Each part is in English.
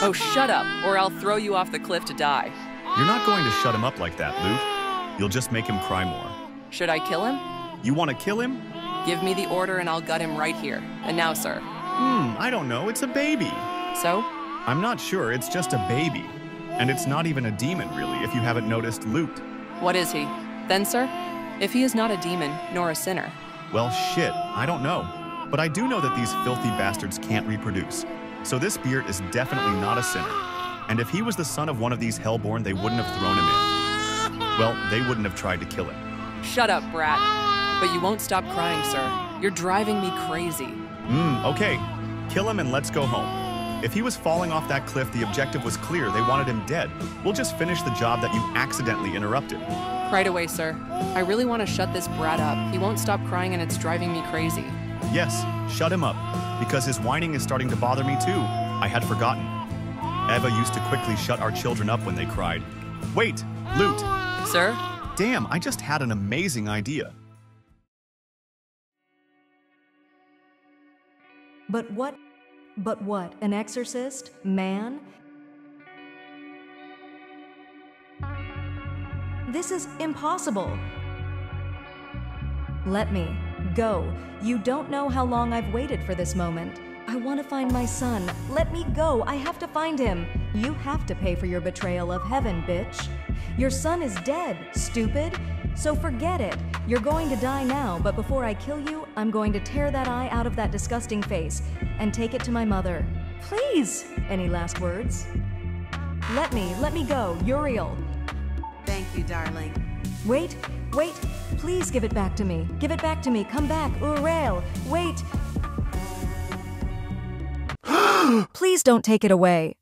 Oh, shut up, or I'll throw you off the cliff to die. You're not going to shut him up like that, Lute. You'll just make him cry more. Should I kill him? You want to kill him? Give me the order and I'll gut him right here. And now, sir. I don't know. It's a baby. So? I'm not sure. It's just a baby. And it's not even a demon, really, if you haven't noticed, Lute. What is he? Then, sir? If he is not a demon, nor a sinner. Well, shit. I don't know. But I do know that these filthy bastards can't reproduce. So this beard is definitely not a sinner. And if he was the son of one of these Hellborn, they wouldn't have thrown him in. Well, they wouldn't have tried to kill him. Shut up, brat. But you won't stop crying, sir. You're driving me crazy. Okay. Kill him and let's go home. If he was falling off that cliff, the objective was clear. They wanted him dead. We'll just finish the job that you accidentally interrupted. Right away, sir. I really want to shut this brat up. He won't stop crying and it's driving me crazy. Yes, shut him up, because his whining is starting to bother me too. I had forgotten. Eva used to quickly shut our children up when they cried. Wait, Lute. Sir? Damn, I just had an amazing idea. But what? An exorcist? Man? This is impossible. Let me. Go. You don't know how long I've waited for this moment. I want to find my son. Let me go. I have to find him. You have to pay for your betrayal of heaven, bitch. Your son is dead, stupid. So forget it. You're going to die now, but before I kill you, I'm going to tear that eye out of that disgusting face and take it to my mother. Please! Any last words? Let me go, Uriel. Thank you, darling. Wait, please give it back to me. Give it back to me. Come back, Uriel. Wait. Please don't take it away.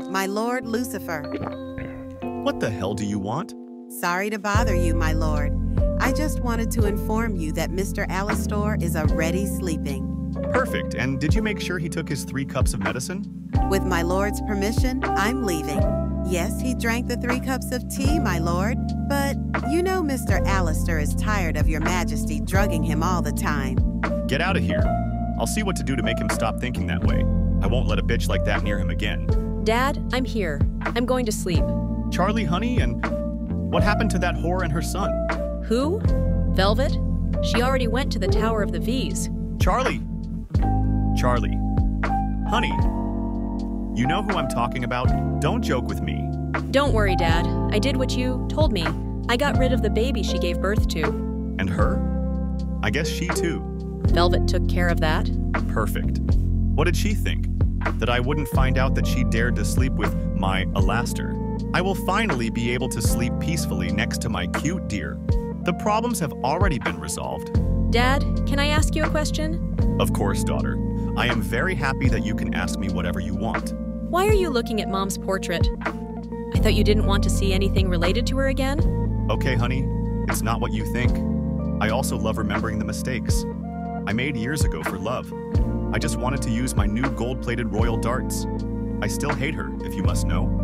My lord Lucifer. What the hell do you want? Sorry to bother you, my lord. I just wanted to inform you that Mr. Alastor is already sleeping. Perfect. And did you make sure he took his 3 cups of medicine? With my lord's permission, I'm leaving. Yes, he drank the 3 cups of tea, my lord. But you know Mr. Alistair is tired of your majesty drugging him all the time. Get out of here. I'll see what to do to make him stop thinking that way. I won't let a bitch like that near him again. Dad, I'm here. I'm going to sleep. Charlie, honey, and what happened to that whore and her son? Who? Velvet? She already went to the Tower of the V's. Charlie. Honey, you know who I'm talking about? Don't joke with me. Don't worry, Dad. I did what you told me. I got rid of the baby she gave birth to. And her? I guess she too. Velvet took care of that. Perfect. What did she think? That I wouldn't find out that she dared to sleep with my Alastor. I will finally be able to sleep peacefully next to my cute dear. The problems have already been resolved. Dad, can I ask you a question? Of course, daughter. I am very happy that you can ask me whatever you want. Why are you looking at Mom's portrait? I thought you didn't want to see anything related to her again? Okay, honey. It's not what you think. I also love remembering the mistakes I made years ago for love. I just wanted to use my new gold-plated royal darts. I still hate her, if you must know.